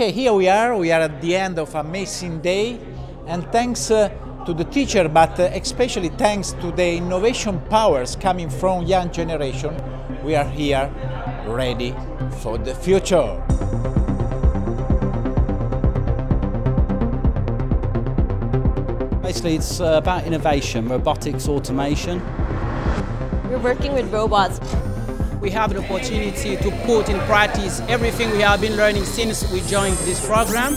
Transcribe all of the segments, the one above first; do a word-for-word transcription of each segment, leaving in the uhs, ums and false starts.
Okay, here we are, we are at the end of an amazing day, and thanks uh, to the teacher, but uh, especially thanks to the innovation powers coming from young generation, we are here ready for the future. Basically it's uh, about innovation, robotics, automation. We're working with robots. We have the opportunity to put in practice everything we have been learning since we joined this program.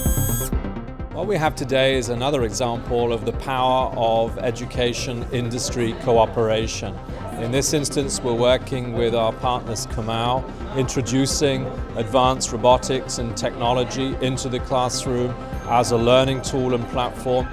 What we have today is another example of the power of education-industry cooperation. In this instance, we're working with our partners Comau, introducing advanced robotics and technology into the classroom as a learning tool and platform.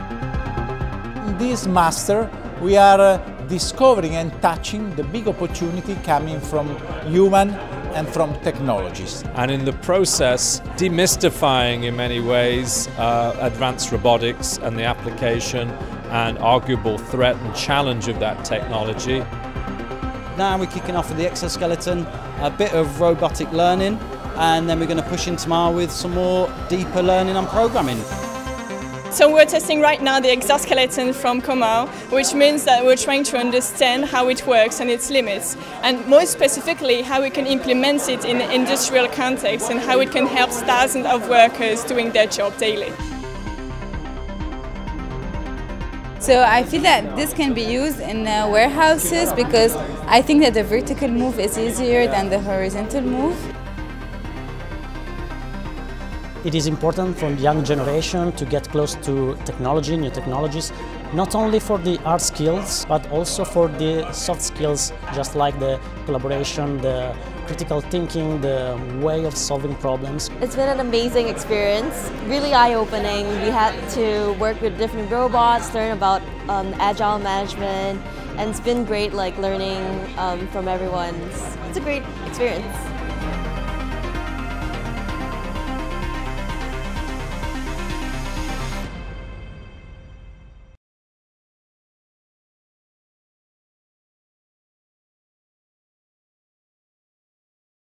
In this master, we are uh, discovering and touching the big opportunity coming from human and from technologies. And in the process, demystifying in many ways uh, advanced robotics and the application and arguable threat and challenge of that technology. Now we're kicking off with the exoskeleton, a bit of robotic learning, and then we're going to push in tomorrow with some more deeper learning on programming. So we're testing right now the exoskeleton from Comau, which means that we're trying to understand how it works and its limits, and more specifically how we can implement it in the industrial context and how it can help thousands of workers doing their job daily. So I feel that this can be used in uh, warehouses, because I think that the vertical move is easier than the horizontal move. It is important for the young generation to get close to technology, new technologies, not only for the hard skills, but also for the soft skills, just like the collaboration, the critical thinking, the way of solving problems. It's been an amazing experience, really eye-opening. We had to work with different robots, learn about um, agile management, and it's been great like learning um, from everyone. It's a great experience.